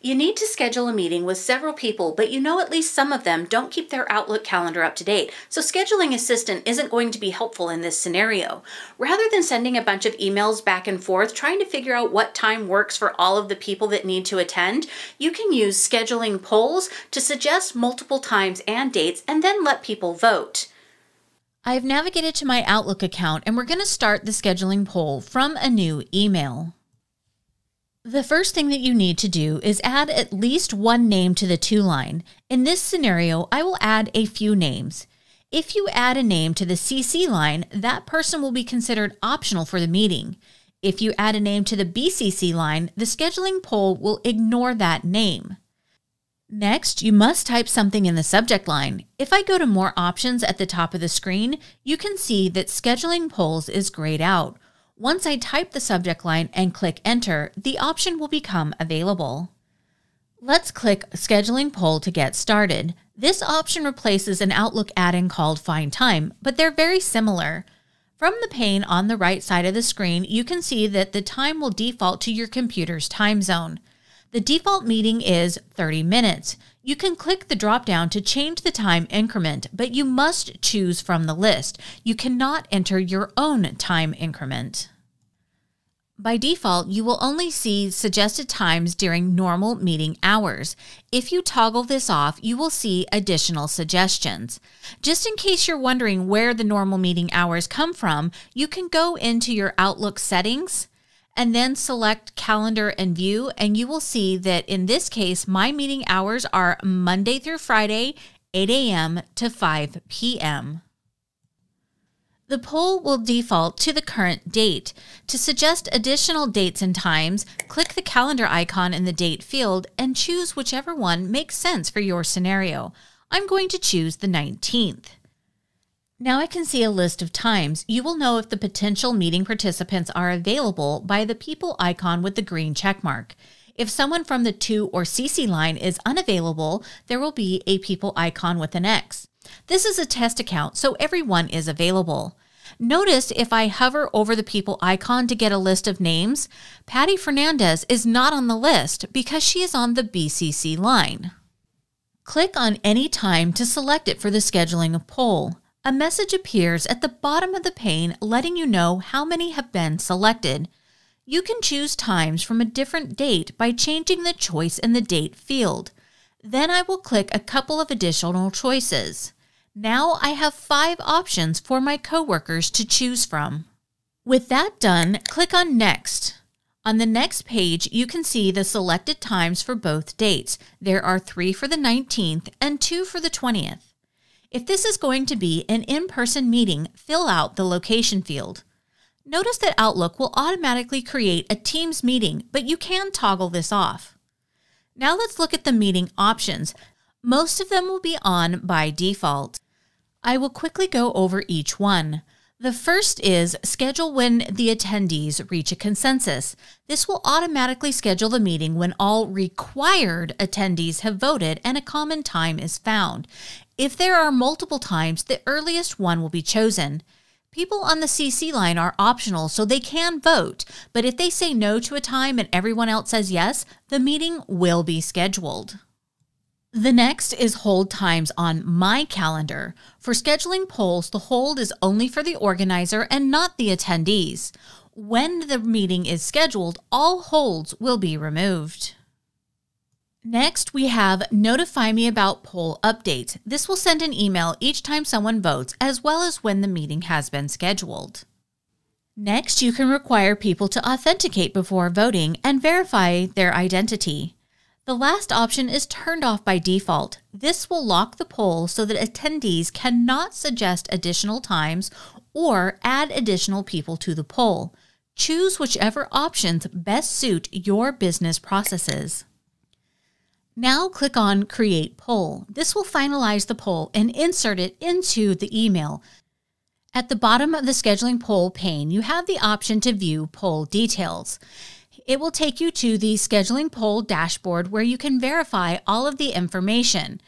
You need to schedule a meeting with several people, but you know at least some of them don't keep their Outlook calendar up to date, so scheduling assistant isn't going to be helpful in this scenario. Rather than sending a bunch of emails back and forth trying to figure out what time works for all of the people that need to attend, you can use scheduling polls to suggest multiple times and dates and then let people vote. I've navigated to my Outlook account and we're going to start the scheduling poll from a new email. The first thing that you need to do is add at least one name to the to line. In this scenario, I will add a few names. If you add a name to the CC line, that person will be considered optional for the meeting. If you add a name to the BCC line, the scheduling poll will ignore that name. Next, you must type something in the subject line. If I go to more options at the top of the screen, you can see that scheduling polls is grayed out. Once I type the subject line and click enter, the option will become available. Let's click Scheduling Poll to get started. This option replaces an Outlook add-in called Find Time, but they're very similar. From the pane on the right side of the screen, you can see that the time will default to your computer's time zone. The default meeting is 30 minutes. You can click the drop-down to change the time increment, but you must choose from the list. You cannot enter your own time increment. By default, you will only see suggested times during normal meeting hours. If you toggle this off, you will see additional suggestions. Just in case you're wondering where the normal meeting hours come from, you can go into your Outlook settings and then select calendar and view, and you will see that in this case, my meeting hours are Monday through Friday, 8 a.m. to 5 p.m. The poll will default to the current date. To suggest additional dates and times, click the calendar icon in the date field and choose whichever one makes sense for your scenario. I'm going to choose the 19th. Now I can see a list of times. You will know if the potential meeting participants are available by the people icon with the green check mark. If someone from the To or CC line is unavailable, there will be a people icon with an X. This is a test account, so everyone is available. Notice if I hover over the people icon to get a list of names, Patty Fernandez is not on the list because she is on the BCC line. Click on any time to select it for the scheduling of poll. A message appears at the bottom of the pane letting you know how many have been selected. You can choose times from a different date by changing the choice in the date field. Then I will click a couple of additional choices. Now I have 5 options for my coworkers to choose from. With that done, click on Next. On the next page, you can see the selected times for both dates. There are 3 for the 19th and 2 for the 20th. If this is going to be an in-person meeting, fill out the location field. Notice that Outlook will automatically create a Teams meeting, but you can toggle this off. Now let's look at the meeting options. Most of them will be on by default. I will quickly go over each one. The first is schedule when the attendees reach a consensus. This will automatically schedule the meeting when all required attendees have voted and a common time is found. If there are multiple times, the earliest one will be chosen. People on the CC line are optional, so they can vote, but if they say no to a time and everyone else says yes, the meeting will be scheduled. The next is hold times on my calendar. For scheduling polls, the hold is only for the organizer and not the attendees. When the meeting is scheduled, all holds will be removed. Next, we have Notify Me About Poll Updates. This will send an email each time someone votes, as well as when the meeting has been scheduled. Next, you can require people to authenticate before voting and verify their identity. The last option is turned off by default. This will lock the poll so that attendees cannot suggest additional times or add additional people to the poll. Choose whichever options best suit your business processes. Now click on Create Poll. This will finalize the poll and insert it into the email. At the bottom of the Scheduling Poll pane, you have the option to view poll details. It will take you to the Scheduling Poll dashboard where you can verify all of the information.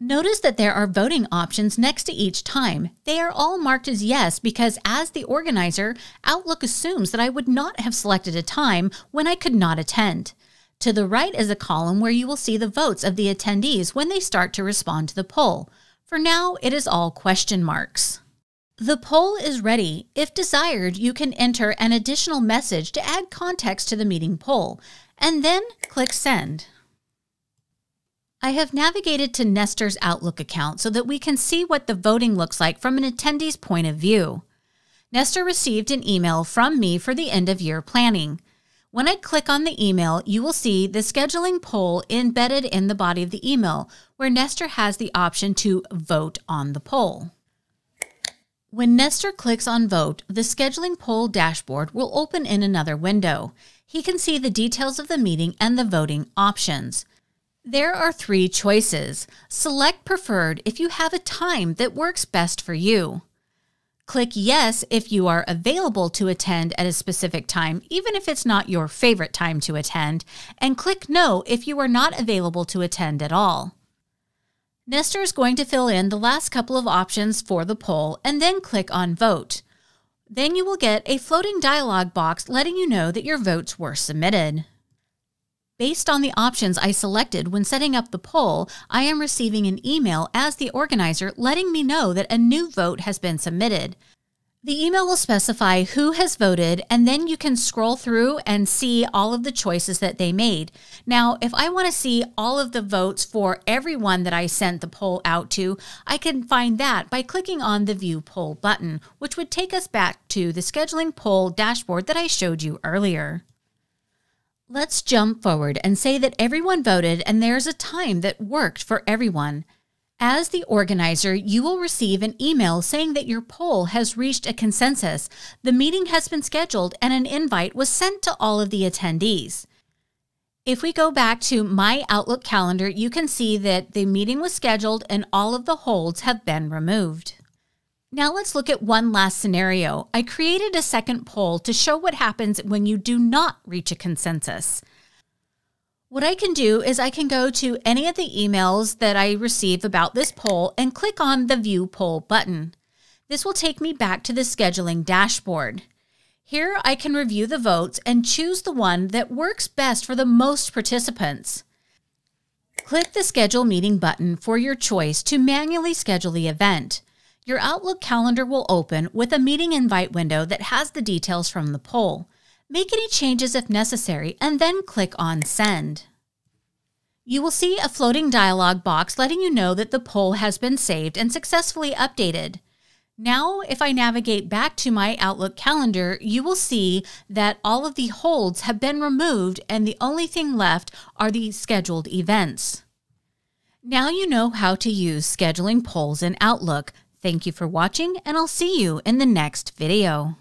Notice that there are voting options next to each time. They are all marked as yes because as the organizer, Outlook assumes that I would not have selected a time when I could not attend. To the right is a column where you will see the votes of the attendees when they start to respond to the poll. For now, it is all question marks. The poll is ready. If desired, you can enter an additional message to add context to the meeting poll, and then click Send. I have navigated to Nestor's Outlook account so that we can see what the voting looks like from an attendee's point of view. Nestor received an email from me for the end-of-year planning. When I click on the email, you will see the scheduling poll embedded in the body of the email, where Nestor has the option to vote on the poll. When Nestor clicks on Vote, the scheduling poll dashboard will open in another window. He can see the details of the meeting and the voting options. There are three choices. Select Preferred if you have a time that works best for you. Click Yes if you are available to attend at a specific time, even if it's not your favorite time to attend, and click No if you are not available to attend at all. Nestor is going to fill in the last couple of options for the poll and then click on Vote. Then you will get a floating dialog box letting you know that your votes were submitted. Based on the options I selected when setting up the poll, I am receiving an email as the organizer letting me know that a new vote has been submitted. The email will specify who has voted, and then you can scroll through and see all of the choices that they made. Now, if I want to see all of the votes for everyone that I sent the poll out to, I can find that by clicking on the View Poll button, which would take us back to the scheduling poll dashboard that I showed you earlier. Let's jump forward and say that everyone voted and there's a time that worked for everyone. As the organizer, you will receive an email saying that your poll has reached a consensus, the meeting has been scheduled, and an invite was sent to all of the attendees. If we go back to My Outlook calendar, you can see that the meeting was scheduled and all of the holds have been removed. Now let's look at one last scenario. I created a second poll to show what happens when you do not reach a consensus. What I can do is I can go to any of the emails that I receive about this poll and click on the View Poll button. This will take me back to the scheduling dashboard. Here I can review the votes and choose the one that works best for the most participants. Click the Schedule Meeting button for your choice to manually schedule the event. Your Outlook calendar will open with a meeting invite window that has the details from the poll. Make any changes if necessary and then click on Send. You will see a floating dialog box letting you know that the poll has been saved and successfully updated. Now, if I navigate back to My Outlook calendar, you will see that all of the holds have been removed and the only thing left are the scheduled events. Now you know how to use scheduling polls in Outlook. Thank you for watching, and I'll see you in the next video.